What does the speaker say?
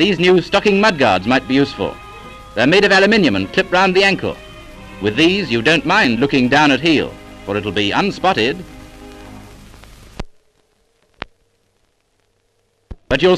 these new stocking mudguards might be useful. They're made of aluminium and clip round the ankle. With these, you don't mind looking down at heel, for it'll be unspotted. But you'll